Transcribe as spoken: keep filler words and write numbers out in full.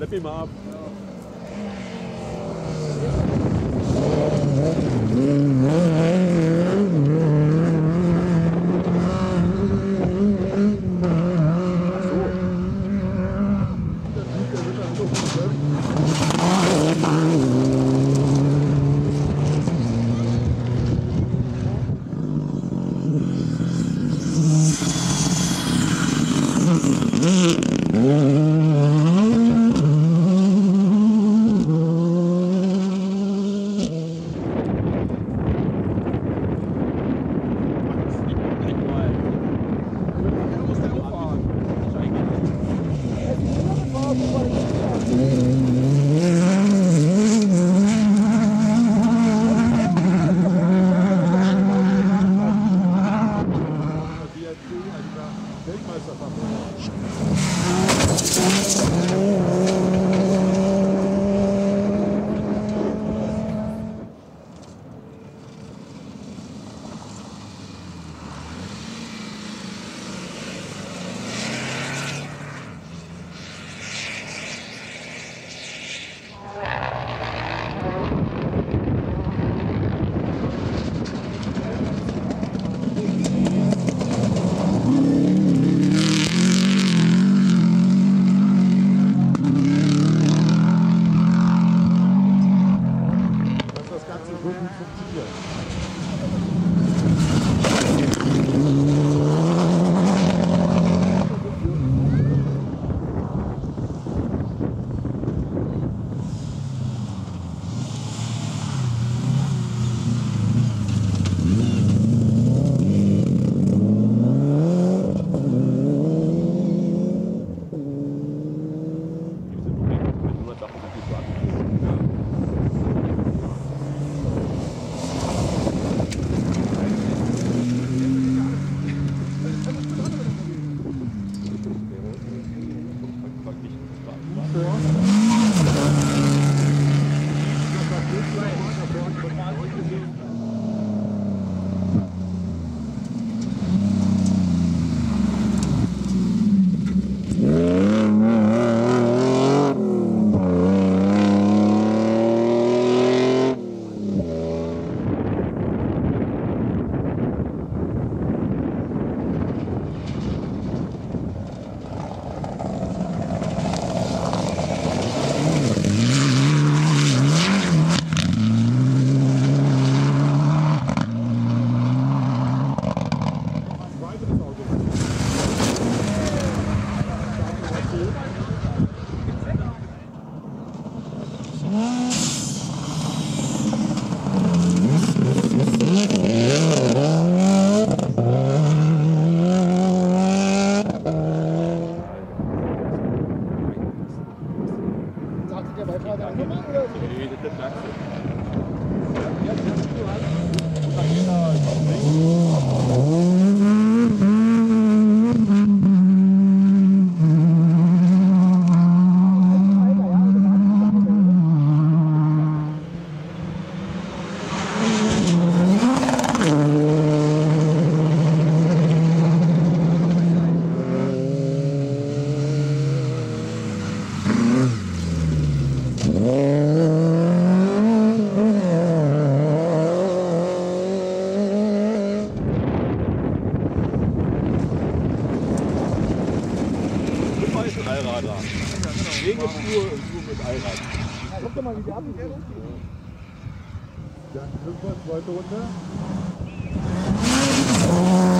Lepp ihn mal ab. Dann fünf, zweite Runde.